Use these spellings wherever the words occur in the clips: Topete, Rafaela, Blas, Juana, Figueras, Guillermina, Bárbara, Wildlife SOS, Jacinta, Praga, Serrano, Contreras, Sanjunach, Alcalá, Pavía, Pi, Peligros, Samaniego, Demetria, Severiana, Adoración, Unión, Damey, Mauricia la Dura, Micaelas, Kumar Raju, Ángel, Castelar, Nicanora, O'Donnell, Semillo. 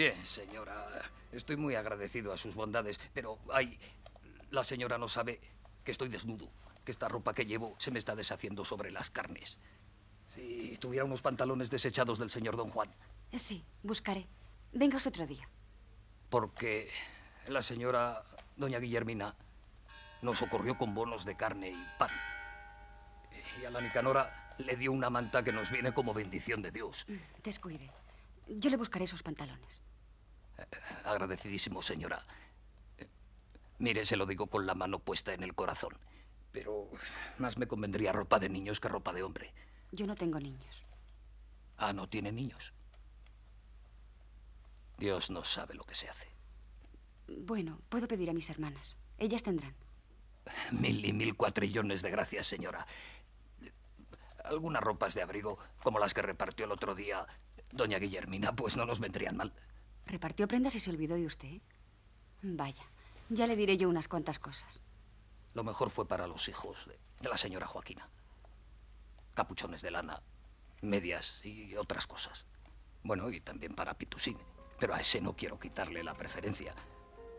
Bien, señora. Estoy muy agradecido a sus bondades, pero ay, la señora no sabe que estoy desnudo, que esta ropa que llevo se me está deshaciendo sobre las carnes. Si tuviera unos pantalones desechados del señor don Juan. Sí, buscaré. Vengaos otro día. Porque la señora doña Guillermina nos socorrió con bonos de carne y pan. Y a la Nicanora le dio una manta que nos viene como bendición de Dios. Descuide. Yo le buscaré esos pantalones. Agradecidísimo, señora. Mire, se lo digo con la mano puesta en el corazón. Pero más me convendría ropa de niños que ropa de hombre. Yo no tengo niños. Ah, ¿no tiene niños? Dios no sabe lo que se hace. Bueno, puedo pedir a mis hermanas. Ellas tendrán. 1000 y 1000 cuatrillones de gracias, señora. Algunas ropas de abrigo, como las que repartió el otro día doña Guillermina, pues no nos vendrían mal. ¿Repartió prendas y se olvidó de usted, ¿eh? Vaya, ya le diré yo unas cuantas cosas. Lo mejor fue para los hijos de la señora Joaquina. Capuchones de lana, medias y otras cosas. Bueno, y también para Pitusín. Pero a ese no quiero quitarle la preferencia.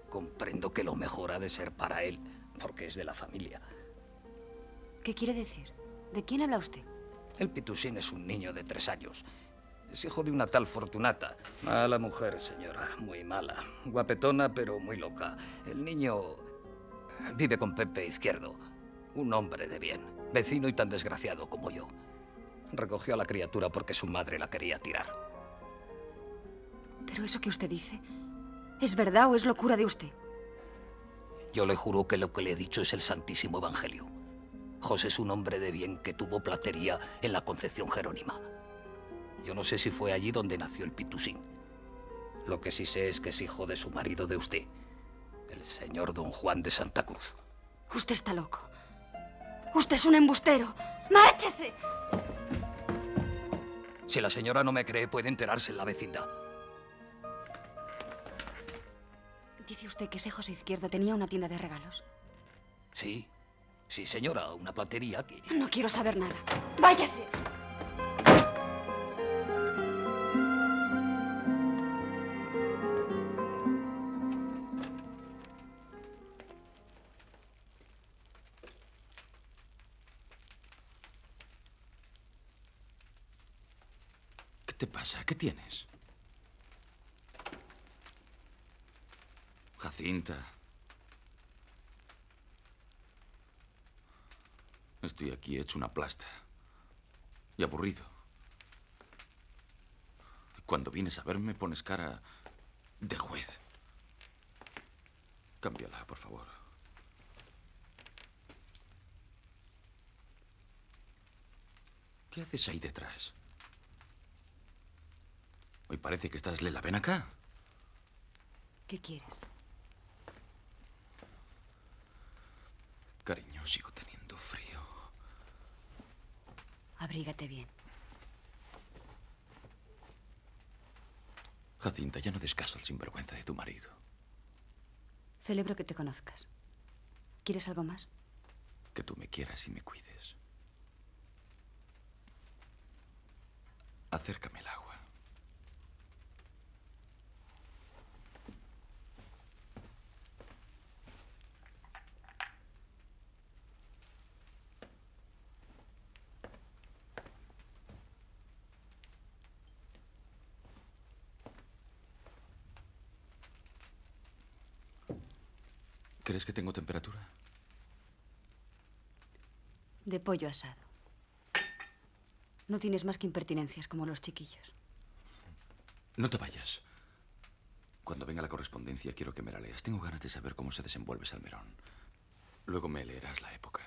Comprendo que lo mejor ha de ser para él, porque es de la familia. ¿Qué quiere decir? ¿De quién habla usted? El Pitusín es un niño de 3 años. Es hijo de una tal Fortunata. Mala mujer, señora, muy mala. Guapetona, pero muy loca. El niño vive con Pepe Izquierdo, un hombre de bien, vecino y tan desgraciado como yo. Recogió a la criatura porque su madre la quería tirar. ¿Pero eso que usted dice es verdad o es locura de usted? Yo le juro que lo que le he dicho es el santísimo evangelio. José es un hombre de bien que tuvo platería en la Concepción Jerónima. Yo no sé si fue allí donde nació el Pitusín. Lo que sí sé es que es hijo de su marido de usted, el señor don Juan de Santa Cruz. Usted está loco. Usted es un embustero. ¡Márchese! Si la señora no me cree, puede enterarse en la vecindad. ¿Dice usted que ese José Izquierdo tenía una tienda de regalos? Sí, sí, señora, una platería que... No quiero saber nada. ¡Váyase! ¿Qué te pasa? ¿Qué tienes? Jacinta. Estoy aquí hecho una plasta. Y aburrido. Cuando vienes a verme pones cara de juez. Cámbiala, por favor. ¿Qué haces ahí detrás? Hoy parece que estás Lela. Ven acá. ¿Qué quieres? Cariño, sigo teniendo frío. Abrígate bien. Jacinta, ya no des caso al sinvergüenza de tu marido. Celebro que te conozcas. ¿Quieres algo más? Que tú me quieras y me cuides. Acércame el agua. ¿Crees que tengo temperatura? De pollo asado. No tienes más que impertinencias como los chiquillos. No te vayas. Cuando venga la correspondencia quiero que me la leas. Tengo ganas de saber cómo se desenvuelve Salmerón. Luego me leerás la época.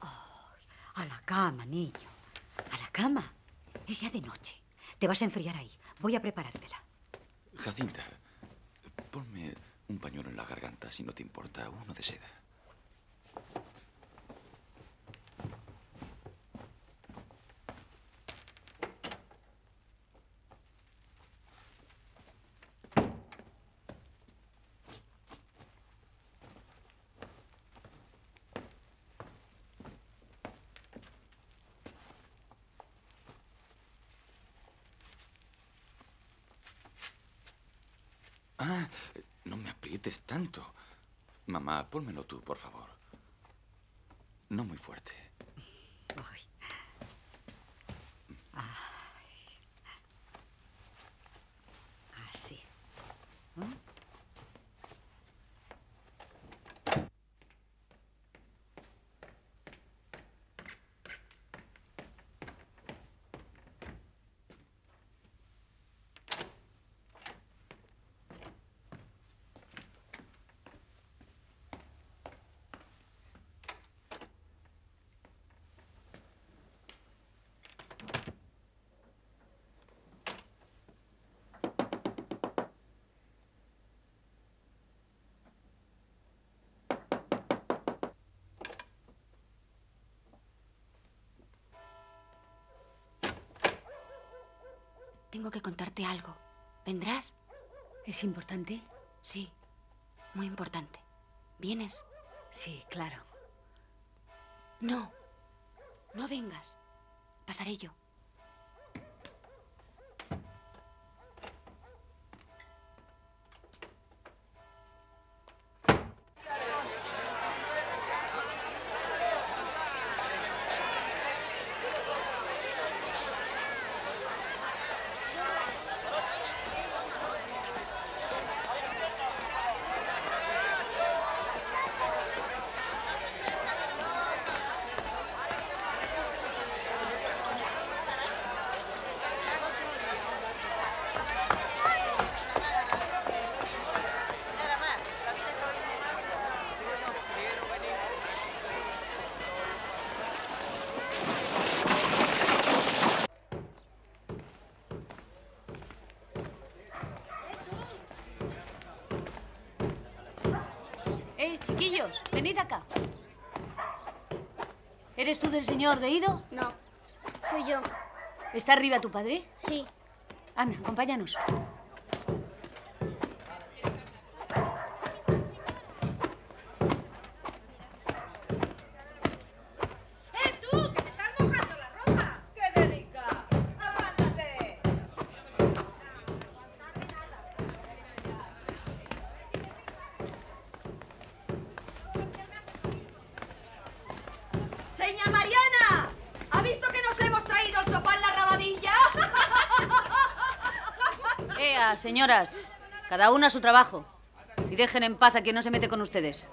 Oh, a la cama, niño. A la cama. Es ya de noche. Te vas a enfriar ahí. Voy a preparártela. Jacinta, ponme... un pañuelo en la garganta, si no te importa, uno de seda. Ah, no me aprietes tanto. Mamá, pónmelo tú, por favor. No muy fuerte. Ay. Ay. Así. ¿Mm? Tengo que contarte algo. ¿Vendrás? ¿Es importante? Sí, muy importante. ¿Vienes? Sí, claro. No, no vengas. Pasaré yo. Chiquillos, venid acá. ¿Eres tú del señor de Ido? No, soy yo. ¿Está arriba tu padre? Sí. Anda, acompáñanos. Señoras, cada una a su trabajo. Y dejen en paz a quien no se mete con ustedes.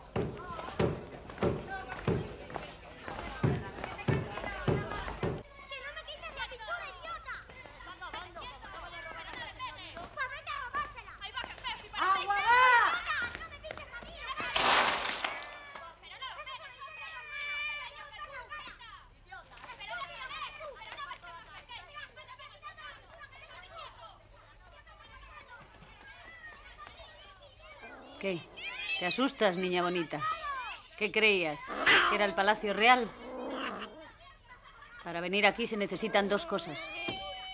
¿Qué? ¿Te asustas, niña bonita? ¿Qué creías? ¿Que era el Palacio Real? Para venir aquí se necesitan dos cosas: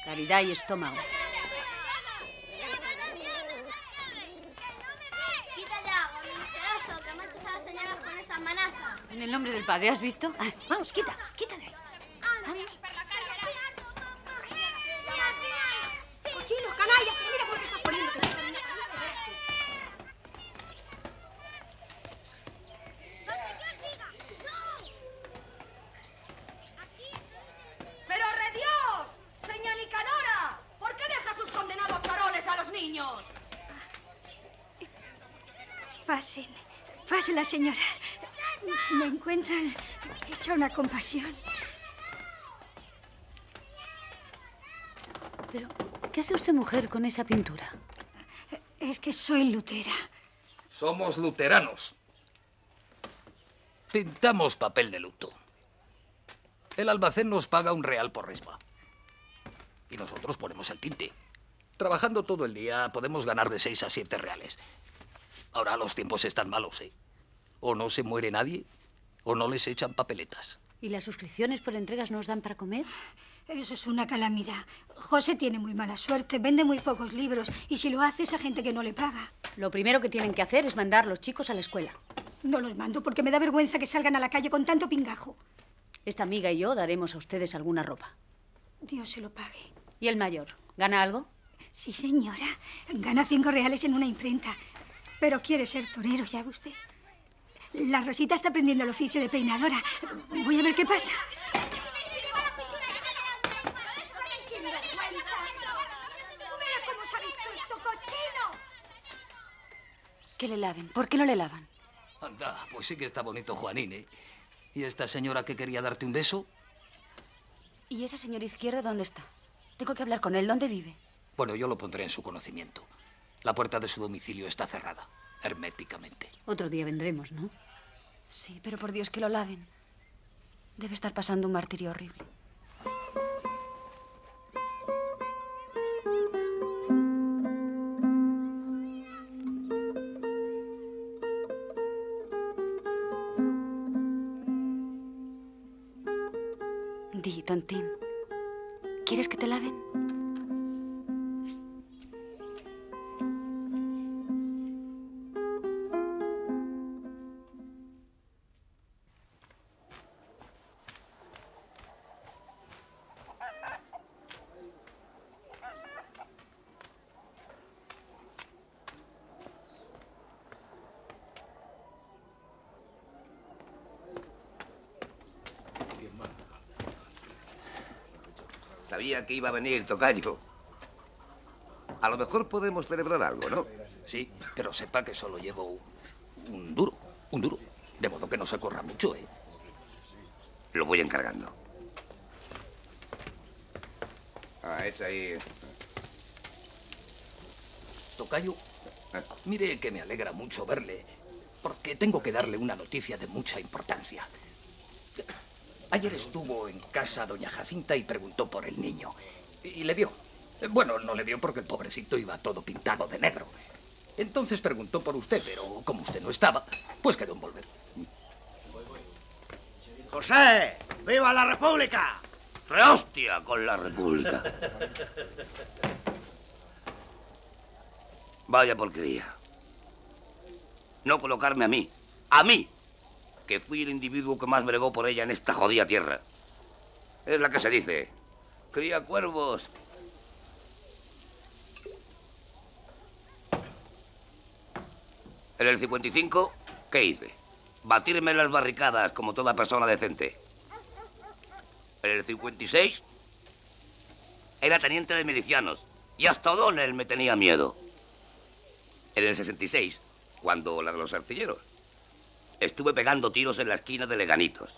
caridad y estómago. Quita ya, mentiroso, que manches a las señoras con esas manazas. En el nombre del padre, ¿has visto? Ah, vamos, quita, quita de ahí. Vamos. Cochinos, canallas, mira por qué estás poniéndote. Las señoras me encuentran hecha una compasión. Pero, ¿qué hace usted, mujer, con esa pintura? Es que soy lutera. Somos luteranos. Pintamos papel de luto. El almacén nos paga 1 real por resma. Y nosotros ponemos el tinte. Trabajando todo el día podemos ganar de 6 a 7 reales. Ahora los tiempos están malos, ¿eh? O no se muere nadie, o no les echan papeletas. ¿Y las suscripciones por entregas no os dan para comer? Eso es una calamidad. José tiene muy mala suerte, vende muy pocos libros, y si lo hace es a gente que no le paga. Lo primero que tienen que hacer es mandar los chicos a la escuela. No los mando porque me da vergüenza que salgan a la calle con tanto pingajo. Esta amiga y yo daremos a ustedes alguna ropa. Dios se lo pague. ¿Y el mayor? ¿Gana algo? Sí, señora. Gana 5 reales en una imprenta. Pero quiere ser torero, ya ve usted. La Rosita está aprendiendo el oficio de peinadora. Voy a ver qué pasa. Que le laven. ¿Por qué no le lavan? Anda, pues sí que está bonito Juanín, ¿eh? ¿Y esta señora que quería darte un beso? ¿Y ese señor Izquierdo dónde está? Tengo que hablar con él. ¿Dónde vive? Bueno, yo lo pondré en su conocimiento. La puerta de su domicilio está cerrada, herméticamente. Otro día vendremos, ¿no? Sí, pero por Dios que lo laven. Debe estar pasando un martirio horrible. Di, tontín, ¿quieres que te laven? Sabía que iba a venir, Tocayo. A lo mejor podemos celebrar algo, ¿no? Sí, pero sepa que solo llevo un duro. De modo que no se corra mucho, ¿eh? Lo voy encargando. Ah, es ahí. Tocayo, mire que me alegra mucho verle, porque tengo que darle una noticia de mucha importancia. Ayer estuvo en casa doña Jacinta y preguntó por el niño. Y le vio. Bueno, no le vio porque el pobrecito iba todo pintado de negro. Entonces preguntó por usted, pero como usted no estaba, pues quedó en volver. ¡José! ¡Viva la República! ¡Rehostia con la República! Vaya porquería. No colocarme a mí. ¡A mí! Que fui el individuo que más bregó por ella en esta jodida tierra. Es la que se dice. Cría cuervos. En el 55, ¿qué hice? Batirme en las barricadas como toda persona decente. En el 56, era teniente de milicianos. Y hasta O'Donnell me tenía miedo. En el 66, cuando la de los artilleros. Estuve pegando tiros en la esquina de Leganitos.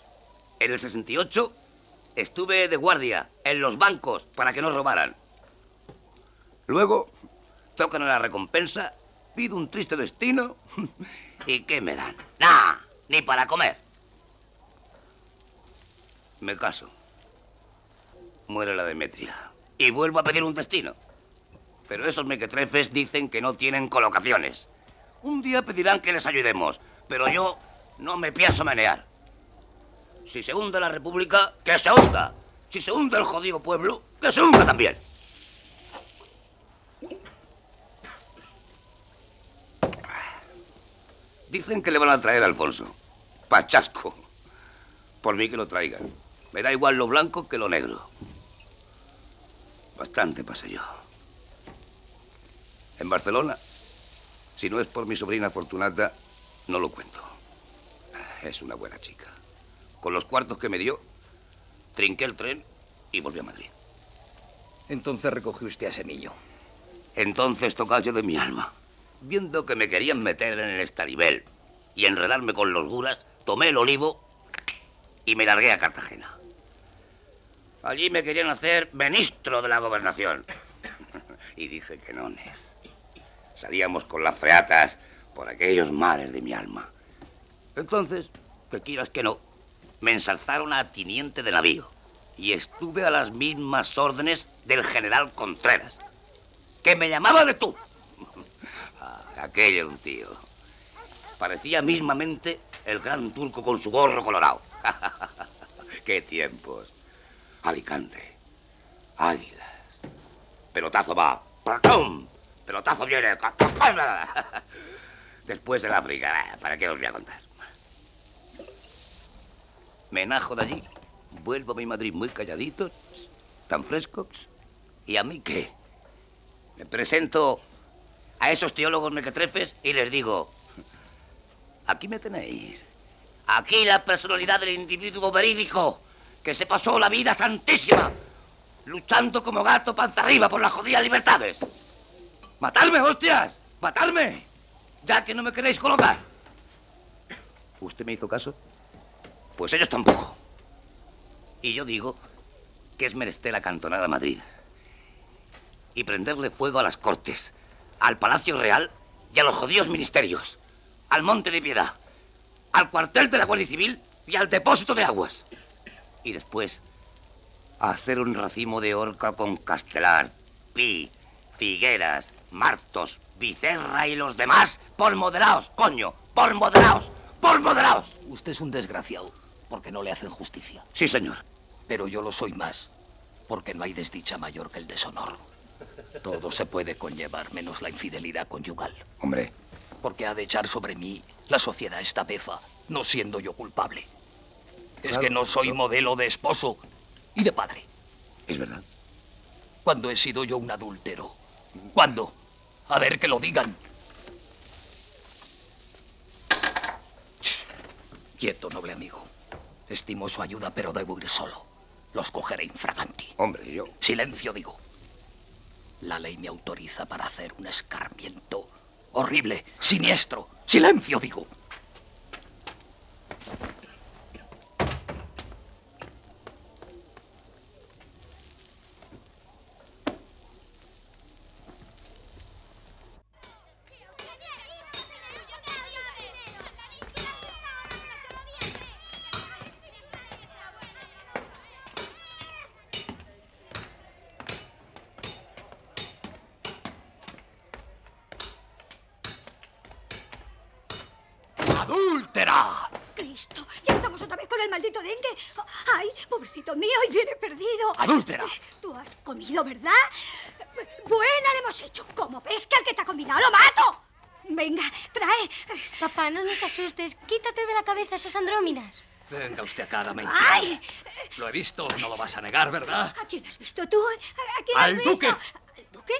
En el 68 estuve de guardia en los bancos para que no robaran. Luego tocan a la recompensa, pido un triste destino y ¿qué me dan? ¡Nah! Ni para comer. Me caso. Muere la Demetria. Y vuelvo a pedir un destino. Pero esos mequetrefes dicen que no tienen colocaciones. Un día pedirán que les ayudemos, pero yo... no me pienso menear. Si se hunde la República, que se hunda. Si se hunde el jodido pueblo, que se hunda también. Dicen que le van a traer a Alfonso. Pachasco. Por mí que lo traigan. Me da igual lo blanco que lo negro. Bastante pasé yo. En Barcelona, si no es por mi sobrina Fortunata, no lo cuento. Es una buena chica. Con los cuartos que me dio, trinqué el tren y volví a Madrid. Entonces recogió usted a Semillo. Entonces, Tocayo de mi alma, viendo que me querían meter en el estarivel y enredarme con los guras, tomé el olivo y me largué a Cartagena. Allí me querían hacer ministro de la gobernación. Y dije que no, Nes. Salíamos con las freatas por aquellos mares de mi alma. Entonces, que quieras que no, me ensalzaron a teniente de navío y estuve a las mismas órdenes del general Contreras, que me llamaba de tú. Aquello era un tío. Parecía mismamente el gran turco con su gorro colorado. ¡Qué tiempos! Alicante, águilas, pelotazo va, ¡placón! Pelotazo viene, después del África, ¿para qué os voy a contar? Me enajo de allí, vuelvo a mi Madrid muy calladito, tan fresco, ¿y a mí qué? Me presento a esos teólogos mequetrefes y les digo, aquí me tenéis, aquí la personalidad del individuo verídico que se pasó la vida santísima luchando como gato panza arriba por las jodidas libertades. ¡Matadme, hostias! ¡Matadme! Ya que no me queréis colocar. ¿Usted me hizo caso? Pues ellos tampoco. Y yo digo que es menester acantonar a Madrid y prenderle fuego a las Cortes, al Palacio Real y a los jodidos ministerios, al Monte de Piedad, al cuartel de la Guardia Civil y al depósito de aguas. Y después hacer un racimo de horca con Castelar, Pi, Figueras, Martos, Vicerra y los demás por moderaos, coño, por moderaos, por moderaos. Usted es un desgraciado porque no le hacen justicia. Sí, señor. Pero yo lo soy más porque no hay desdicha mayor que el deshonor. Todo se puede conllevar menos la infidelidad conyugal. Hombre. Porque ha de echar sobre mí la sociedad esta befa, no siendo yo culpable. Claro, es que no soy modelo de esposo y de padre. Es verdad. ¿Cuándo he sido yo un adúltero? ¿Cuándo? A ver que lo digan. Shh. Quieto, noble amigo. Estimo su ayuda, pero debo ir solo. Los cogeré infraganti. Hombre, yo... Silencio, digo. La ley me autoriza para hacer un escarmiento horrible, siniestro. Silencio, digo. ¡Adúltera! ¡Cristo! ¡Ya estamos otra vez con el maldito dengue! ¡Ay, pobrecito mío! ¡Y viene perdido! ¡Adúltera! Tú has comido, ¿verdad? Buena le hemos hecho. Como pesca el que te ha combinado, ¡lo mato! Venga, trae. Papá, no nos asustes. Quítate de la cabeza esas andróminas. Venga usted acá, Damey. ¡Ay! Lo he visto, no lo vas a negar, ¿verdad? ¿A quién has visto tú? ¿A quién has visto? ¡Al duque! ¿Al duque?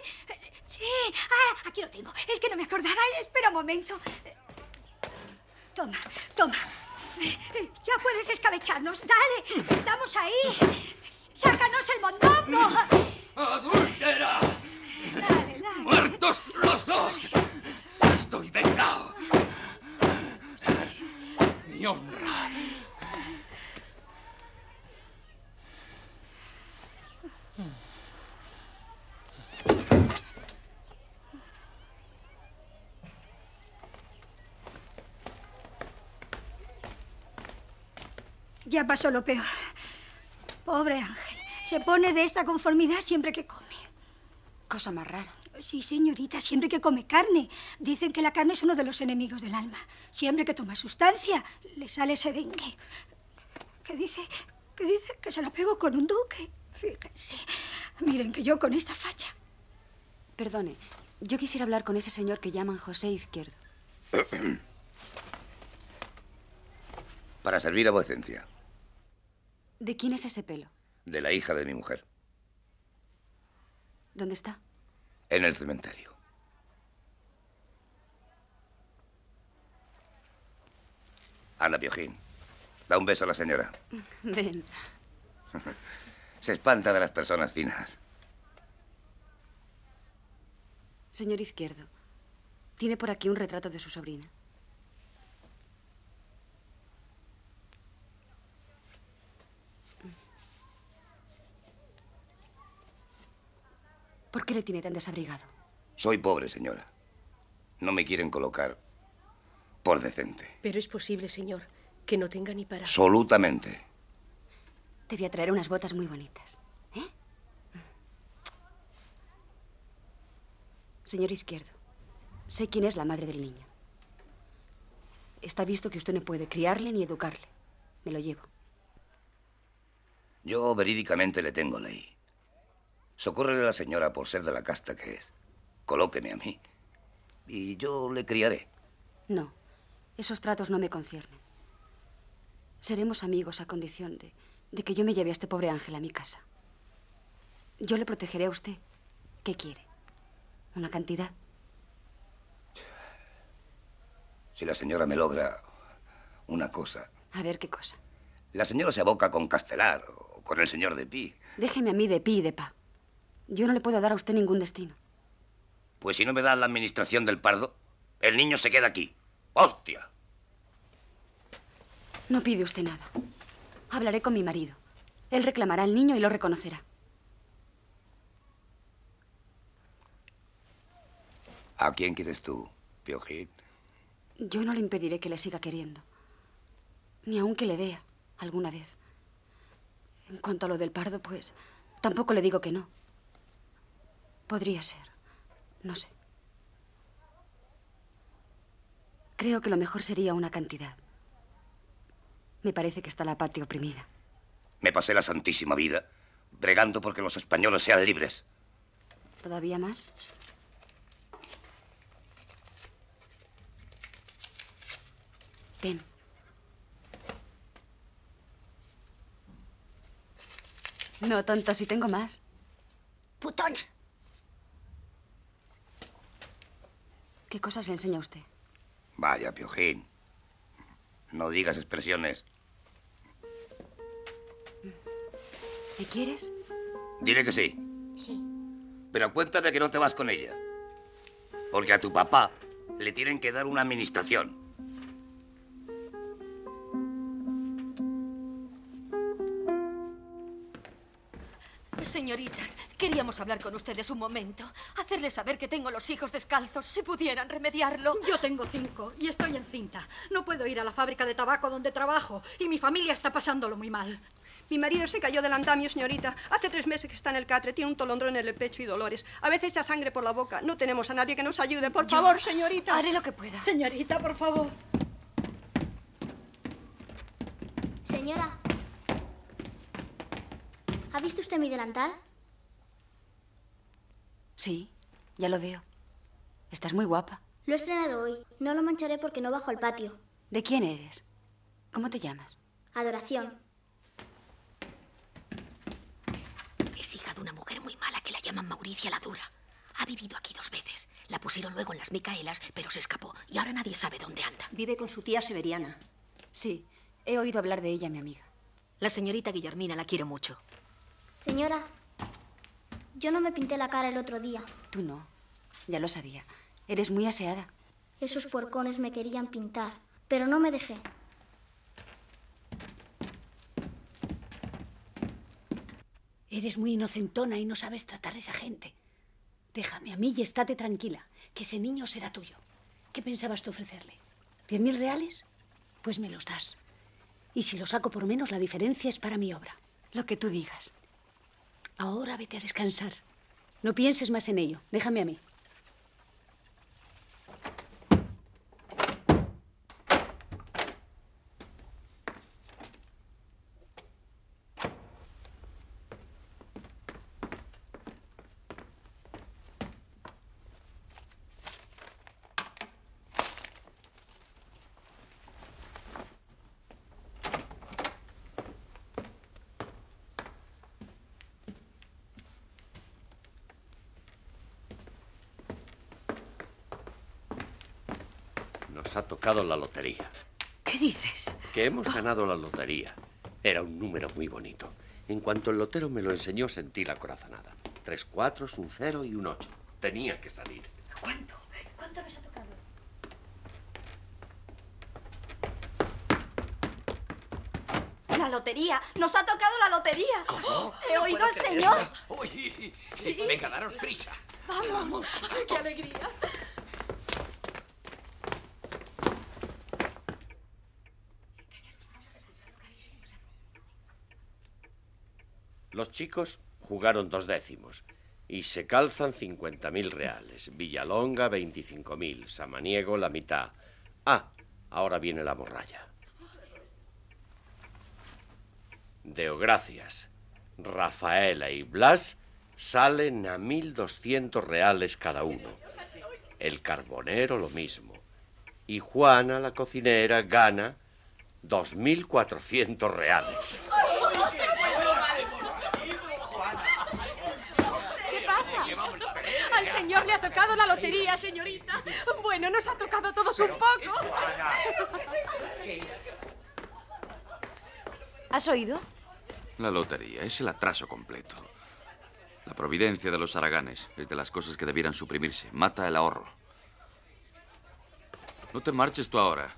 Sí, ah, aquí lo tengo. Es que no me acordaba. Espera un momento. Toma, toma. Ya puedes escabecharnos. Dale, estamos ahí. Sácanos el mondongo. ¡Adúltera! Dale, dale. ¡Muertos los dos! Estoy vengado. Mi honra. Ya pasó lo peor. Pobre Ángel. Se pone de esta conformidad siempre que come. Cosa más rara. Sí, señorita, siempre que come carne. Dicen que la carne es uno de los enemigos del alma. Siempre que toma sustancia, le sale ese dengue. ¿Qué dice? Que se la pegó con un duque. Fíjense. Miren que yo con esta facha. Perdone, yo quisiera hablar con ese señor que llaman José Izquierdo. Para servir a vuecencia. ¿De quién es ese pelo? De la hija de mi mujer. ¿Dónde está? En el cementerio. Anda, Piojín. Da un beso a la señora. Ven. Se espanta de las personas finas. Señor Izquierdo, tiene por aquí un retrato de su sobrina. ¿Por qué le tiene tan desabrigado? Soy pobre, señora. No me quieren colocar por decente. Pero es posible, señor, que no tenga ni para... Absolutamente. Te voy a traer unas botas muy bonitas. ¿Eh? Señor Izquierdo, sé quién es la madre del niño. Está visto que usted no puede criarle ni educarle. Me lo llevo. Yo verídicamente le tengo ley. Socórrele a la señora por ser de la casta que es. Colóqueme a mí y yo le criaré. No, esos tratos no me conciernen. Seremos amigos a condición de que yo me lleve a este pobre Ángel a mi casa. Yo le protegeré a usted. ¿Qué quiere? ¿Una cantidad? Si la señora me logra una cosa. A ver, ¿qué cosa? La señora se aboca con Castelar o con el señor de Pi. Déjeme a mí de Pi y de Pa. Yo no le puedo dar a usted ningún destino. Pues si no me da la administración del Pardo, el niño se queda aquí. ¡Hostia! No pide usted nada. Hablaré con mi marido. Él reclamará al niño y lo reconocerá. ¿A quién quieres tú, Piojín? Yo no le impediré que le siga queriendo. Ni aun que le vea alguna vez. En cuanto a lo del Pardo, pues, tampoco le digo que no. Podría ser. No sé. Creo que lo mejor sería una cantidad. Me parece que está la patria oprimida. Me pasé la santísima vida bregando porque los españoles sean libres. ¿Todavía más? Ten. No, tonto, si tengo más. Putona. ¿Qué cosas le enseña usted? Vaya, Piojín. No digas expresiones. ¿Me quieres? Dile que sí. Sí. Pero cuéntate que no te vas con ella. Porque a tu papá le tienen que dar una administración. Señoritas, queríamos hablar con ustedes un momento. Hacerles saber que tengo los hijos descalzos, si pudieran remediarlo. Yo tengo 5 y estoy encinta. No puedo ir a la fábrica de tabaco donde trabajo y mi familia está pasándolo muy mal. Mi marido se cayó del andamio, señorita. Hace 3 meses que está en el catre, tiene un tolondrón en el pecho y dolores. A veces echa sangre por la boca. No tenemos a nadie que nos ayude. Por favor, señorita. Haré lo que pueda. Señorita, por favor. Señora. ¿Ha visto usted mi delantal? Sí, ya lo veo. Estás muy guapa. Lo he estrenado hoy. No lo mancharé porque no bajo al patio. ¿De quién eres? ¿Cómo te llamas? Adoración. Es hija de una mujer muy mala que la llaman Mauricia la Dura. Ha vivido aquí 2 veces. La pusieron luego en las Micaelas, pero se escapó y ahora nadie sabe dónde anda. Vive con su tía Severiana. Sí, he oído hablar de ella, mi amiga. La señorita Guillermina la quiero mucho. Señora, yo no me pinté la cara el otro día. Tú no, ya lo sabía. Eres muy aseada. Esos puercones me querían pintar, pero no me dejé. Eres muy inocentona y no sabes tratar a esa gente. Déjame a mí y estate tranquila, que ese niño será tuyo. ¿Qué pensabas tú ofrecerle? ¿10.000 reales? Pues me los das. Y si lo saco por menos, la diferencia es para mi obra. Lo que tú digas. Ahora vete a descansar. No pienses más en ello. Déjame a mí. Nos ha tocado la lotería. ¿Qué dices? Que hemos ganado la lotería. Era un número muy bonito. En cuanto el lotero me lo enseñó, sentí la corazonada. 3 4s, un 0 y un 8. Tenía que salir. ¿Cuánto? ¿Cuánto nos ha tocado? La lotería. Nos ha tocado la lotería. ¿Cómo? He oído al señor. Uy, sí. Venga, daros prisa. Vamos. Ay, qué alegría. Los chicos jugaron 2 décimos y se calzan 50.000 reales. Villalonga, 25.000. Samaniego, la mitad. Ah, ahora viene la morralla. Deogracias, Rafaela y Blas salen a 1.200 reales cada uno. El carbonero lo mismo. Y Juana, la cocinera, gana 2.400 reales. al señor le ha tocado la lotería, señorita. Bueno, nos ha tocado a todos un poco. ¿Has oído? La lotería es el atraso completo. La providencia de los haraganes es de las cosas que debieran suprimirse. Mata el ahorro. No te marches tú ahora.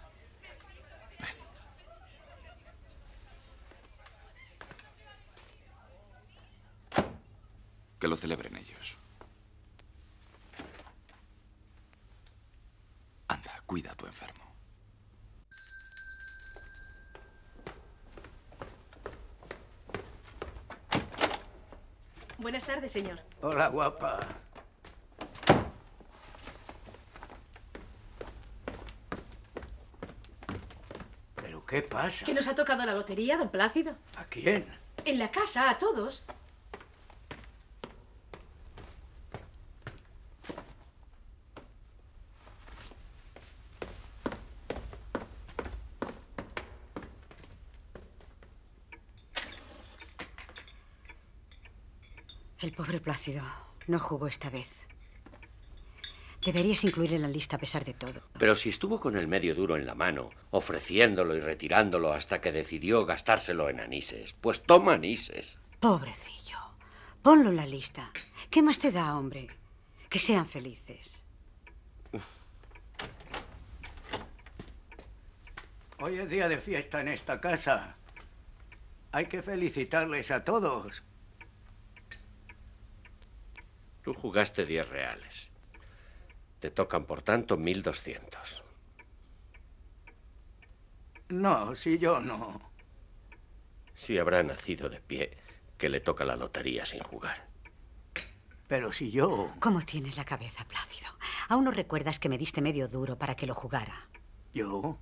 Ven. Que lo celebren ellos. Anda, cuida a tu enfermo. Buenas tardes, señor. Hola, guapa. ¿Pero qué pasa? Que nos ha tocado la lotería, don Plácido. ¿A quién? En la casa, a todos. El pobre Plácido no jugó esta vez. Deberías incluir en la lista a pesar de todo. Pero si estuvo con el medio duro en la mano, ofreciéndolo y retirándolo hasta que decidió gastárselo en anises. Pues toma anises. Pobrecillo. Ponlo en la lista. ¿Qué más te da, hombre? Que sean felices. Hoy es día de fiesta en esta casa. Hay que felicitarles a todos. Tú jugaste 10 reales. Te tocan, por tanto, 1.200. No, si yo no. Si habrá nacido de pie que le toca la lotería sin jugar. Pero si yo... ¿Cómo tienes la cabeza, Plácido? Aún no recuerdas que me diste medio duro para que lo jugara. ¿Yo?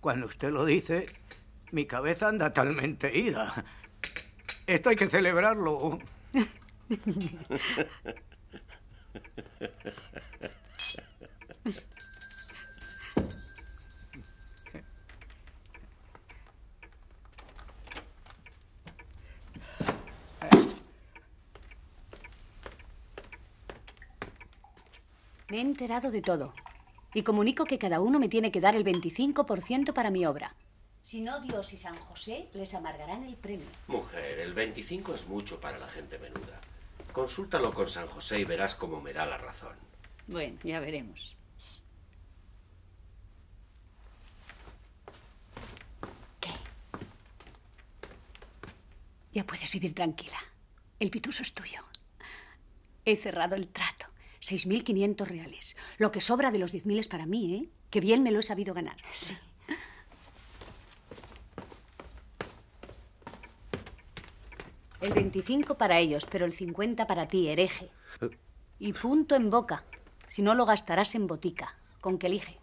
Cuando usted lo dice, mi cabeza anda talmente ida. Esto hay que celebrarlo. Me he enterado de todo y comunico que cada uno me tiene que dar el 25% para mi obra. Si no, Dios y San José les amargarán el premio. Mujer, el 25 es mucho para la gente menuda. Consúltalo con San José y verás cómo me da la razón. Bueno, ya veremos. ¿Qué? Ya puedes vivir tranquila. El pituso es tuyo. He cerrado el trato. 6.500 reales. Lo que sobra de los 10.000 es para mí, ¿eh? Que bien me lo he sabido ganar. Sí. El 25 para ellos, pero el 50 para ti, hereje. Y punto en boca. Si no, lo gastarás en botica. Con que elige.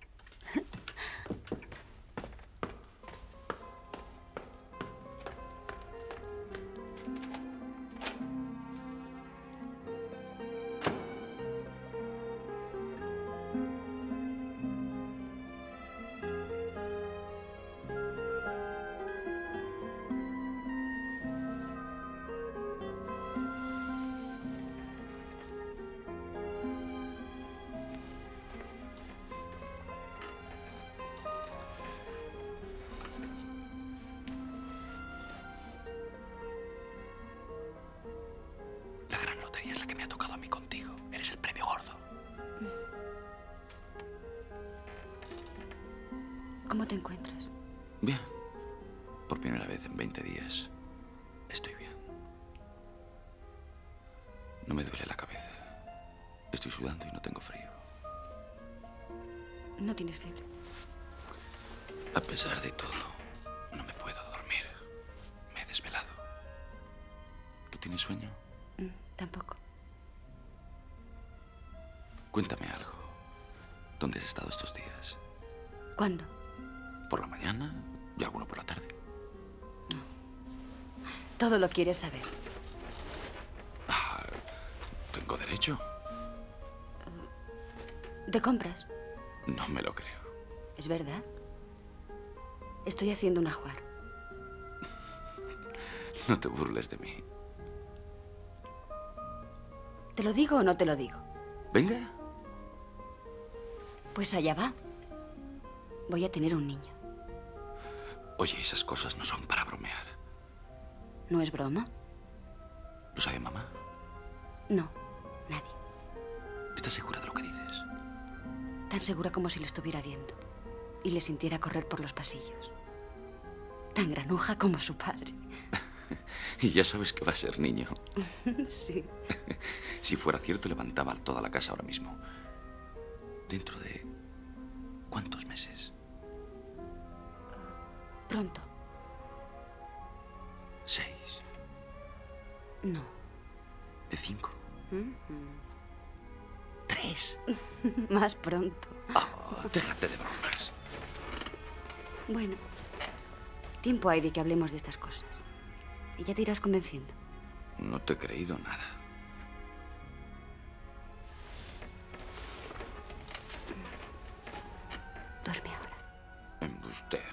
¿Cómo te encuentras? Bien. Por primera vez en 20 días estoy bien. No me duele la cabeza. Estoy sudando y no tengo frío. ¿No tienes fiebre? A pesar de todo, no me puedo dormir. Me he desvelado. ¿Tú tienes sueño? Tampoco. Cuéntame algo. ¿Dónde has estado estos días? ¿Cuándo? Por la mañana y alguno por la tarde. No. Todo lo quieres saber. Ah, ¿tengo derecho? ¿De compras? No me lo creo. ¿Es verdad? Estoy haciendo un ajuar. No te burles de mí. ¿Te lo digo o no te lo digo? Venga. Pues allá va. Voy a tener un niño. Oye, esas cosas no son para bromear. ¿No es broma? ¿Lo sabe mamá? No, nadie. ¿Estás segura de lo que dices? Tan segura como si lo estuviera viendo y le sintiera correr por los pasillos. Tan granuja como su padre. Y ya sabes que va a ser niño. Sí. Si fuera cierto, levantaba toda la casa ahora mismo. ¿Dentro de cuántos meses? Pronto. 6. No. ¿De 5? Mm-hmm. 3. Más pronto. Oh, déjate de bromas. Bueno, tiempo hay de que hablemos de estas cosas. Y ya te irás convenciendo. No te he creído nada. Duerme ahora. Embustera.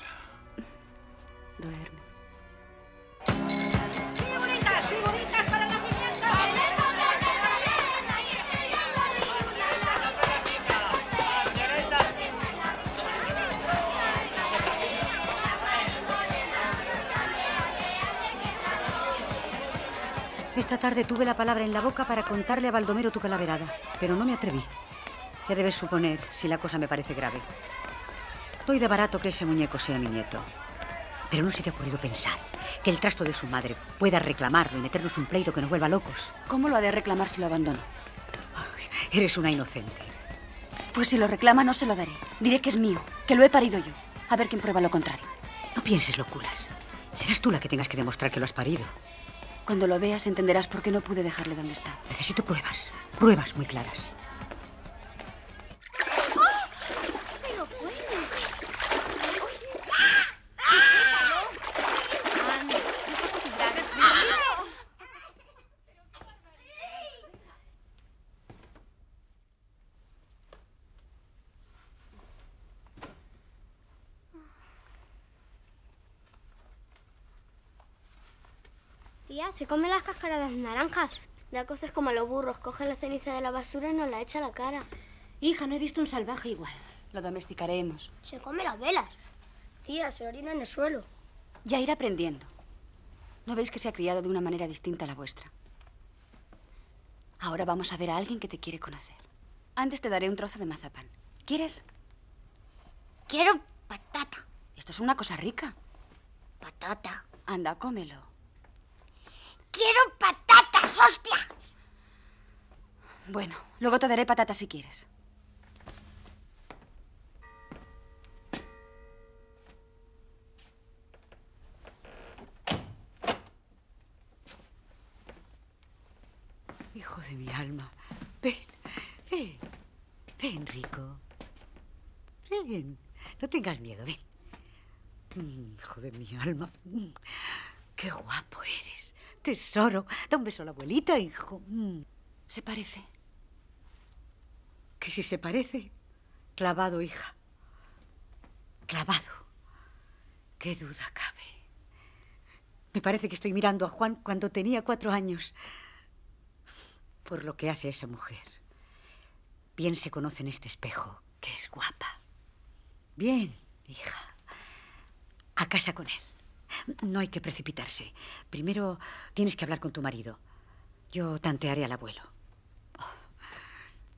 Duerme. Esta tarde tuve la palabra en la boca para contarle a Baldomero tu calaverada, pero no me atreví. Ya debes suponer si la cosa me parece grave. Doy de barato que ese muñeco sea mi nieto. Pero no se te ha ocurrido pensar que el trasto de su madre pueda reclamarlo y meternos un pleito que nos vuelva locos. ¿Cómo lo ha de reclamar si lo abandono? Ay, eres una inocente. Pues si lo reclama no se lo daré. Diré que es mío, que lo he parido yo. A ver quién prueba lo contrario. No pienses locuras. Serás tú la que tengas que demostrar que lo has parido. Cuando lo veas entenderás por qué no pude dejarle donde está. Necesito pruebas, pruebas muy claras. ¡Oh! ¡Pero bueno! Tía, se come las cáscaras de las naranjas. Da coces como a los burros, coge la ceniza de la basura y nos la echa a la cara. Hija, no he visto un salvaje igual. Lo domesticaremos. Se come las velas. Tía, se orina en el suelo. Ya irá aprendiendo. ¿No veis que se ha criado de una manera distinta a la vuestra? Ahora vamos a ver a alguien que te quiere conocer. Antes te daré un trozo de mazapán. ¿Quieres? Quiero patata. Esto es una cosa rica. Patata. Anda, cómelo. ¡Quiero patatas, hostia! Bueno, luego te daré patatas si quieres. Hijo de mi alma, ven, ven, ven, rico. Ven, no tengas miedo, ven. Hijo de mi alma, qué guapo eres. Tesoro, da un beso a la abuelita, hijo. ¿Se parece? Que si se parece, clavado, hija. Clavado. Qué duda cabe. Me parece que estoy mirando a Juan cuando tenía 4 años. Por lo que hace a esa mujer. Bien se conoce en este espejo, que es guapa. Bien, hija. A casa con él. No hay que precipitarse. Primero tienes que hablar con tu marido. Yo tantearé al abuelo. Oh,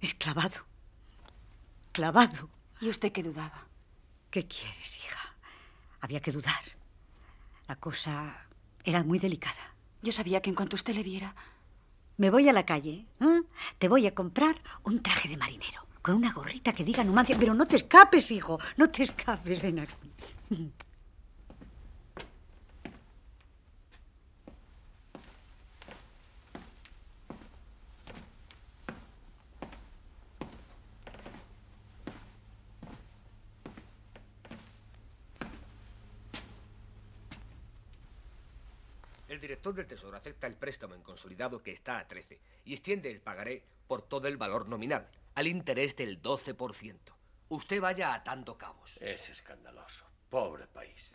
es clavado. Clavado. ¿Y usted qué dudaba? ¿Qué quieres, hija? Había que dudar. La cosa era muy delicada. Yo sabía que en cuanto usted le viera... Me voy a la calle. ¿Eh? Te voy a comprar un traje de marinero. Con una gorrita que diga Numancia. Pero no te escapes, hijo. No te escapes. Ven aquí. El director del Tesoro acepta el préstamo en consolidado que está a 13 y extiende el pagaré por todo el valor nominal, al interés del 12%. Usted vaya atando cabos. Es escandaloso. Pobre país.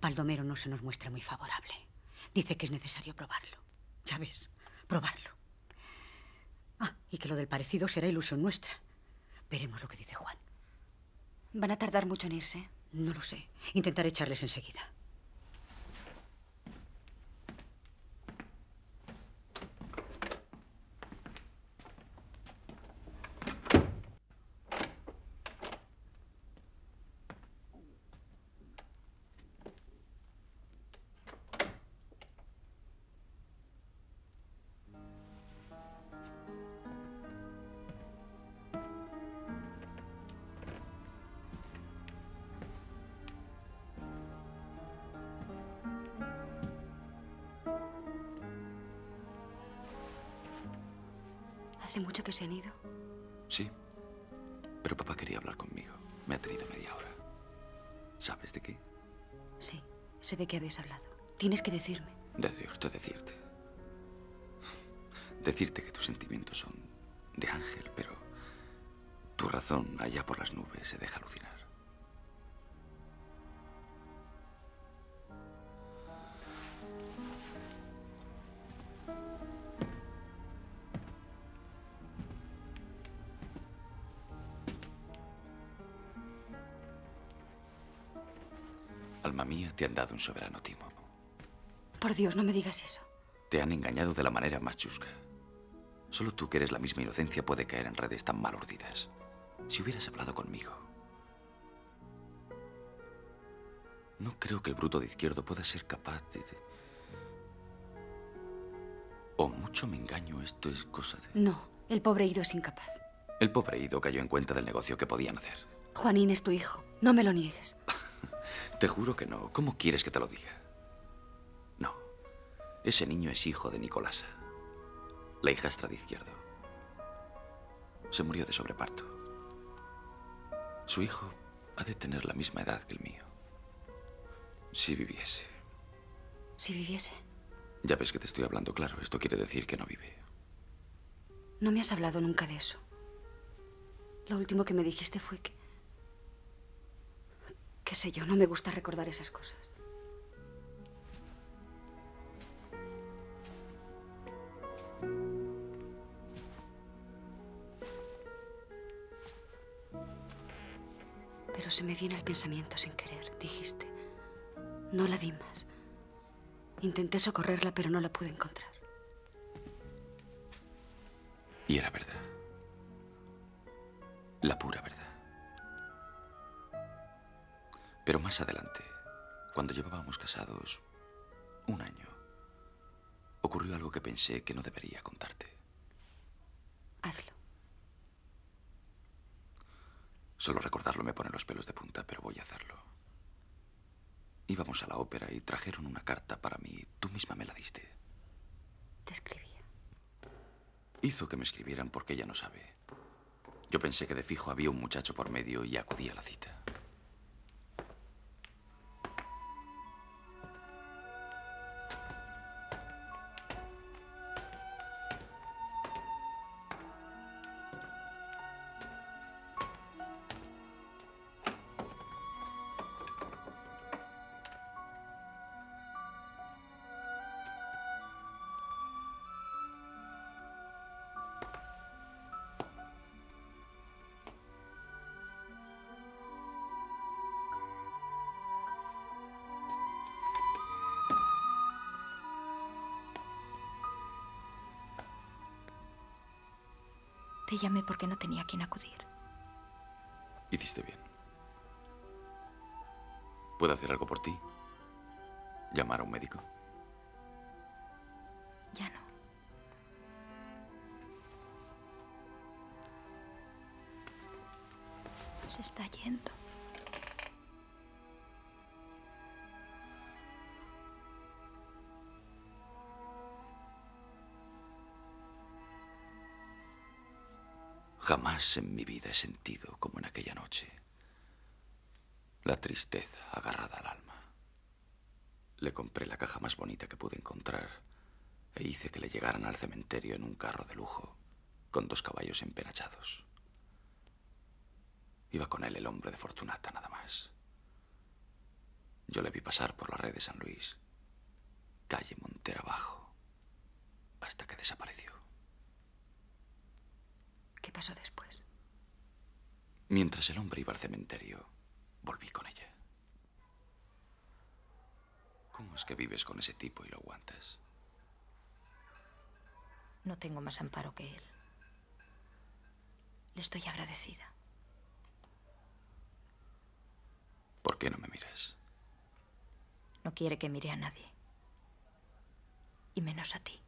Baldomero no se nos muestra muy favorable. Dice que es necesario probarlo. ¿Sabes? Probarlo. Ah, y que lo del parecido será ilusión nuestra. Veremos lo que dice Juan. ¿Van a tardar mucho en irse? No lo sé. Intentaré echarles enseguida. ¿Hace mucho que se han ido? Sí, pero papá quería hablar conmigo. Me ha tenido media hora. ¿Sabes de qué? Sí, sé de qué habéis hablado. Tienes que decirme. Decirte. Decirte que tus sentimientos son de Ángel, pero tu razón allá por las nubes se deja alucinar. Alma mía, te han dado un soberano timo. Por Dios, no me digas eso. Te han engañado de la manera más chusca. Solo tú, que eres la misma inocencia, puede caer en redes tan mal urdidas. Si hubieras hablado conmigo. No creo que el bruto de Izquierdo pueda ser capaz de... O mucho me engaño, esto es cosa de... No, el pobre ido es incapaz. El pobre ido cayó en cuenta del negocio que podían hacer. Juanín es tu hijo, no me lo niegues. Te juro que no. ¿Cómo quieres que te lo diga? No. Ese niño es hijo de Nicolasa, la hijastra de Izquierdo. Se murió de sobreparto. Su hijo ha de tener la misma edad que el mío. Si viviese. ¿Si viviese? Ya ves que te estoy hablando claro. Esto quiere decir que no vive. No me has hablado nunca de eso. Lo último que me dijiste fue que... Qué sé yo, no me gusta recordar esas cosas. Pero se me viene al pensamiento sin querer, dijiste. No la vi más. Intenté socorrerla, pero no la pude encontrar. Y era verdad. La pura verdad. Pero más adelante, cuando llevábamos casados un año, ocurrió algo que pensé que no debería contarte. Hazlo. Solo recordarlo me pone los pelos de punta, pero voy a hacerlo. Íbamos a la ópera y trajeron una carta para mí. Tú misma me la diste. Te escribía. Hizo que me escribieran porque ella no sabe. Yo pensé que de fijo había un muchacho por medio y acudí a la cita. Te llamé porque no tenía a quién acudir. Hiciste bien. ¿Puedo hacer algo por ti? ¿Llamar a un médico? Ya no. Se está yendo. Jamás en mi vida he sentido como en aquella noche la tristeza agarrada al alma. Le compré la caja más bonita que pude encontrar e hice que le llegaran al cementerio en un carro de lujo con 2 caballos empenachados. Iba con él el hombre de Fortunata, nada más. Yo le vi pasar por la red de San Luis, calle Montera abajo, hasta que desapareció. ¿Qué pasó después? Mientras el hombre iba al cementerio, volví con ella. ¿Cómo es que vives con ese tipo y lo aguantas? No tengo más amparo que él. Le estoy agradecida. ¿Por qué no me miras? No quiere que mire a nadie. Y menos a ti.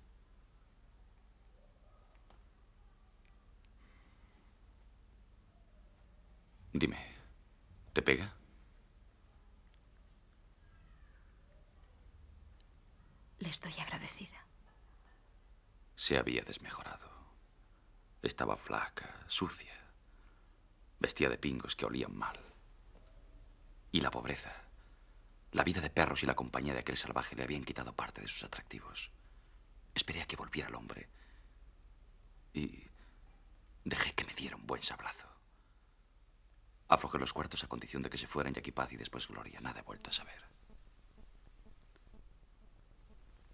Dime, ¿te pega? Le estoy agradecida. Se había desmejorado. Estaba flaca, sucia. Vestía de pingos que olían mal. Y la pobreza, la vida de perros y la compañía de aquel salvaje le habían quitado parte de sus atractivos. Esperé a que volviera el hombre y dejé que me diera un buen sablazo. Aflojé los cuartos a condición de que se fueran y aquí paz y después gloria. Nada he vuelto a saber.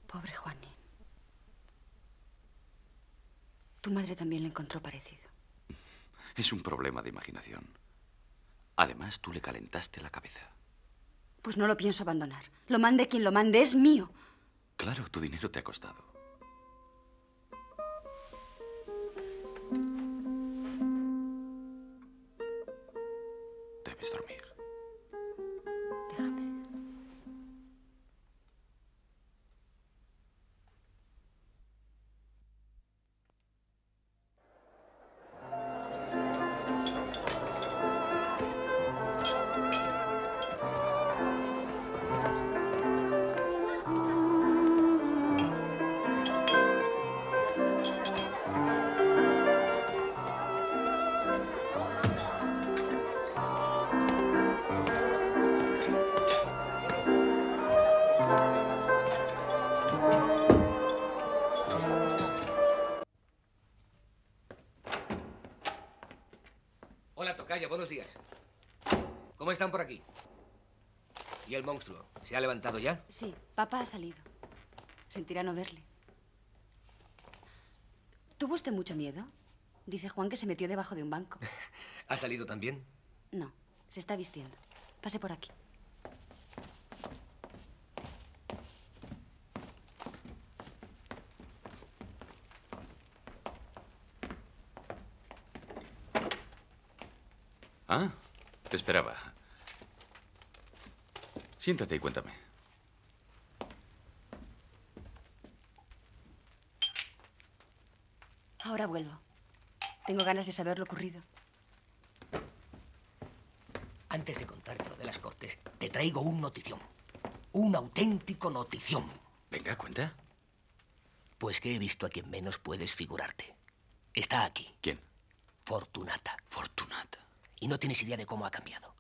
Pobre Juanín. Tu madre también le encontró parecido. Es un problema de imaginación. Además, tú le calentaste la cabeza. Pues no lo pienso abandonar. Lo mande quien lo mande, es mío. Claro, tu dinero te ha costado. Debes dormir. Déjame. Buenos días. ¿Cómo están por aquí? ¿Y el monstruo? ¿Se ha levantado ya? Sí, papá ha salido. Sentirá no verle. ¿Tuvo usted mucho miedo? Dice Juan que se metió debajo de un banco. ¿Ha salido también? No, se está vistiendo. Pase por aquí. Ah, te esperaba. Siéntate y cuéntame. Ahora vuelvo. Tengo ganas de saber lo ocurrido. Antes de contarte lo de las cortes, te traigo un notición. Un auténtico notición. Venga, cuenta. Pues que he visto a quien menos puedes figurarte. Está aquí. ¿Quién? Fortunata. Fortunata. Y no tienes idea de cómo ha cambiado.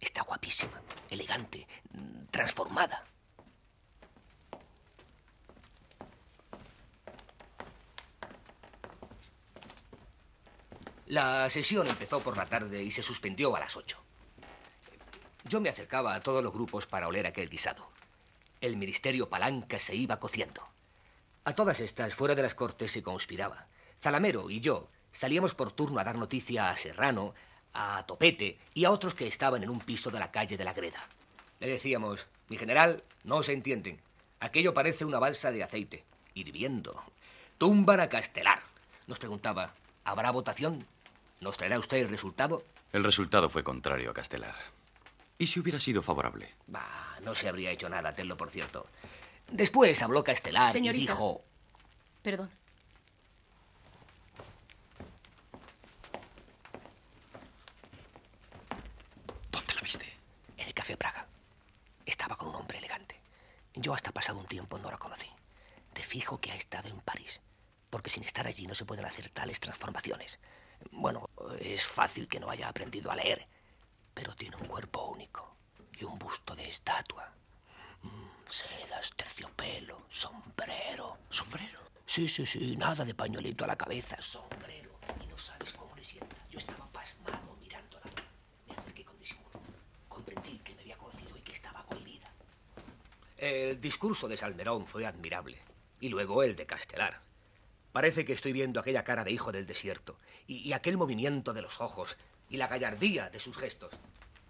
Está guapísima, elegante, transformada. La sesión empezó por la tarde y se suspendió a las 8. Yo me acercaba a todos los grupos para oler aquel guisado. El ministerio Palanca se iba cociendo. A todas estas, fuera de las cortes se conspiraba. Zalamero y yo salíamos por turno a dar noticia a Serrano, a Topete y a otros que estaban en un piso de la calle de la Greda. Le decíamos, mi general, no se entienden. Aquello parece una balsa de aceite, hirviendo. Tumban a Castelar. Nos preguntaba, ¿habrá votación? ¿Nos traerá usted el resultado? El resultado fue contrario a Castelar. ¿Y si hubiera sido favorable? Bah, no se habría hecho nada, tenlo por cierto. Después habló Castelar. Señorita, y dijo... Perdón. Café Praga. Estaba con un hombre elegante. Yo hasta pasado un tiempo no la conocí. Te fijo que ha estado en París, porque sin estar allí no se pueden hacer tales transformaciones. Bueno, es fácil que no haya aprendido a leer, pero tiene un cuerpo único y un busto de estatua. Sedas, terciopelo, sombrero. ¿Sombrero? Sí, nada de pañuelito a la cabeza, sombrero. Y no sabes cómo le sienta. Yo estaba pasmado mirándola. Me acerqué con disimulo. Comprendí que me había conocido y que estaba cohibida. El discurso de Salmerón fue admirable. Y luego el de Castelar. Parece que estoy viendo aquella cara de hijo del desierto. Y aquel movimiento de los ojos. Y la gallardía de sus gestos.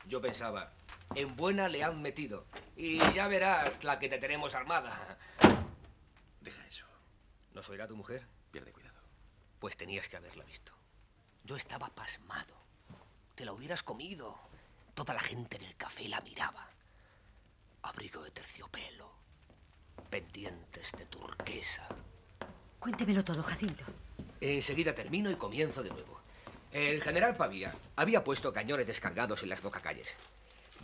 Yo pensaba, en buena le han metido. Y ya verás la que te tenemos armada. Deja eso. ¿Nos oirá tu mujer? Pierde cuidado. Pues tenías que haberla visto. Yo estaba pasmado. Te la hubieras comido. Toda la gente del café la miraba. Abrigo de terciopelo. Pendientes de turquesa. Cuéntemelo todo, Jacinto. Enseguida termino y comienzo de nuevo. El general Pavía había puesto cañones descargados en las bocacalles.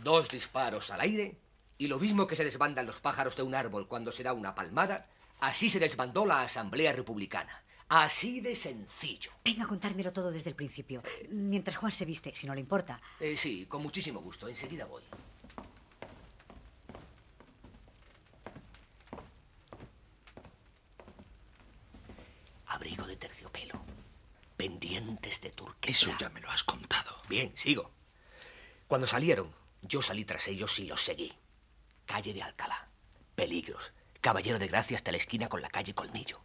2 disparos al aire, y lo mismo que se desbandan los pájaros de un árbol cuando se da una palmada, así se desbandó la Asamblea Republicana. Así de sencillo. Venga a contármelo todo desde el principio, mientras Juan se viste, si no le importa. Sí, con muchísimo gusto. Enseguida voy. Abrigo de terciopelo. Pendientes de turquesa. Eso ya me lo has contado. Bien, sigo. Cuando salieron, yo salí tras ellos y los seguí. Calle de Alcalá. Peligros. Caballero de Gracia hasta la esquina con la calle Colmillo.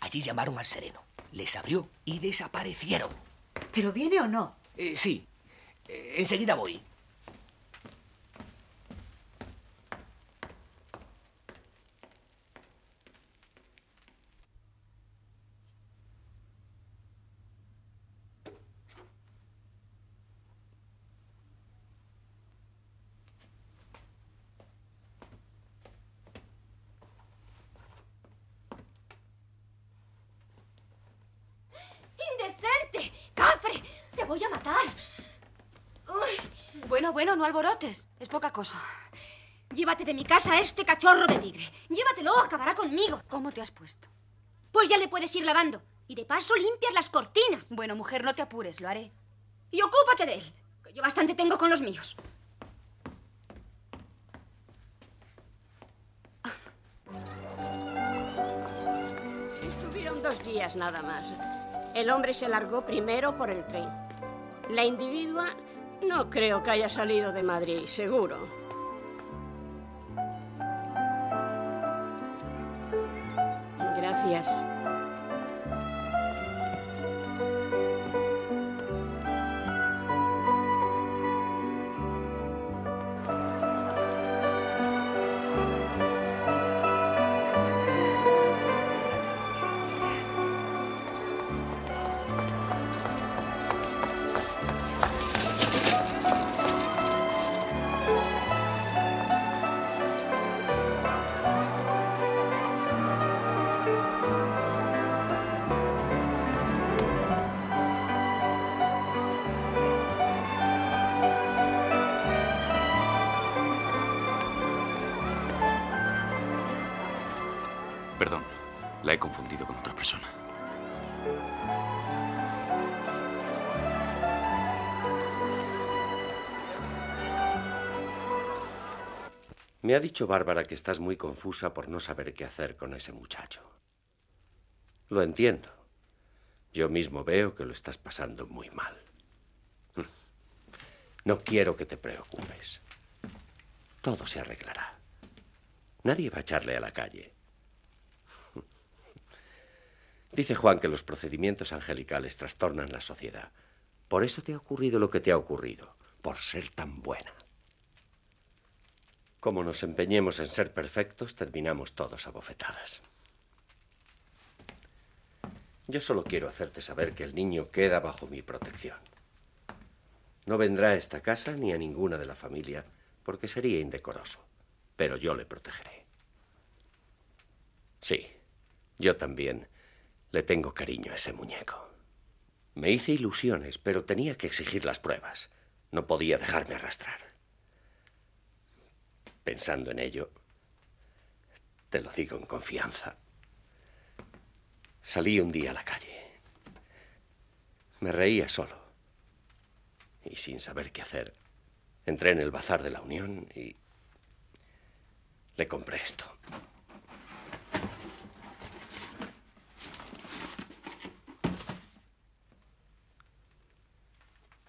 Allí llamaron al sereno. Les abrió y desaparecieron. ¿Pero viene o no? Sí. Enseguida voy. Bueno, no alborotes. Es poca cosa. Llévate de mi casa a este cachorro de tigre. Llévatelo o acabará conmigo. ¿Cómo te has puesto? Pues ya le puedes ir lavando. Y de paso limpias las cortinas. Bueno, mujer, no te apures. Lo haré. Y ocúpate de él, que yo bastante tengo con los míos. Estuvieron 2 días nada más. El hombre se largó primero por el tren. La individua... No creo que haya salido de Madrid, seguro. Gracias. Me ha dicho Bárbara que estás muy confusa por no saber qué hacer con ese muchacho. Lo entiendo. Yo mismo veo que lo estás pasando muy mal. No quiero que te preocupes. Todo se arreglará. Nadie va a echarle a la calle. Dice Juan que los procedimientos angelicales trastornan la sociedad. Por eso te ha ocurrido lo que te ha ocurrido, por ser tan buena. Como nos empeñemos en ser perfectos, terminamos todos a bofetadas. Yo solo quiero hacerte saber que el niño queda bajo mi protección. No vendrá a esta casa ni a ninguna de la familia, porque sería indecoroso, pero yo le protegeré. Sí, yo también le tengo cariño a ese muñeco. Me hice ilusiones, pero tenía que exigir las pruebas. No podía dejarme arrastrar. Pensando en ello, te lo digo en confianza. Salí un día a la calle. Me reía solo. Y sin saber qué hacer, entré en el bazar de la Unión y le compré esto.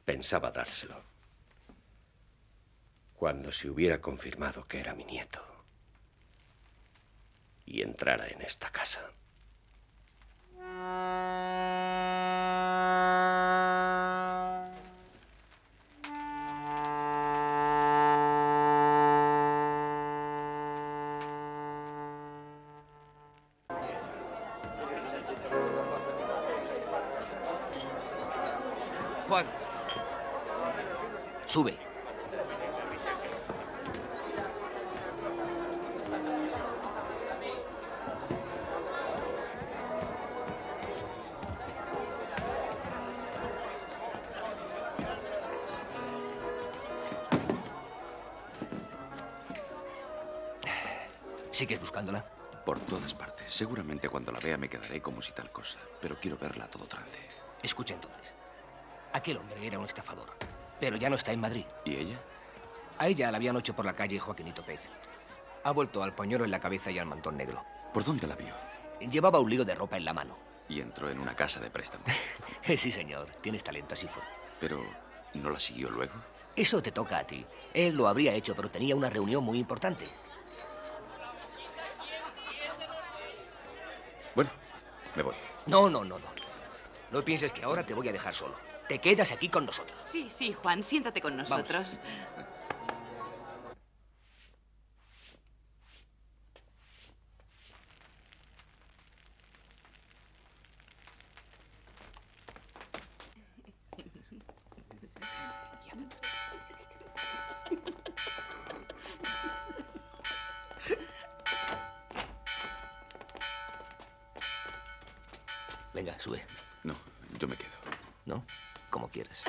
Pensaba dárselo cuando se hubiera confirmado que era mi nieto. y entrara en esta casa. Juan, sube. ¿Sigues buscándola? Por todas partes. Seguramente cuando la vea me quedaré como si tal cosa. Pero quiero verla a todo trance. Escucha entonces. Aquel hombre era un estafador, pero ya no está en Madrid. ¿Y ella? A ella la habían hecho por la calle Joaquinito Pez. Ha vuelto al pañuelo en la cabeza y al mantón negro. ¿Por dónde la vio? Llevaba un lío de ropa en la mano. Y entró en una casa de préstamo. Sí, señor. Tienes talento, así fue. Pero, ¿no la siguió luego? Eso te toca a ti. Él lo habría hecho, pero tenía una reunión muy importante. Bueno, me voy. No. No pienses que ahora te voy a dejar solo. Te quedas aquí con nosotros. Sí, Juan, siéntate con nosotros. Vamos. Venga, sube. No, yo me quedo. ¿No? Como quieras.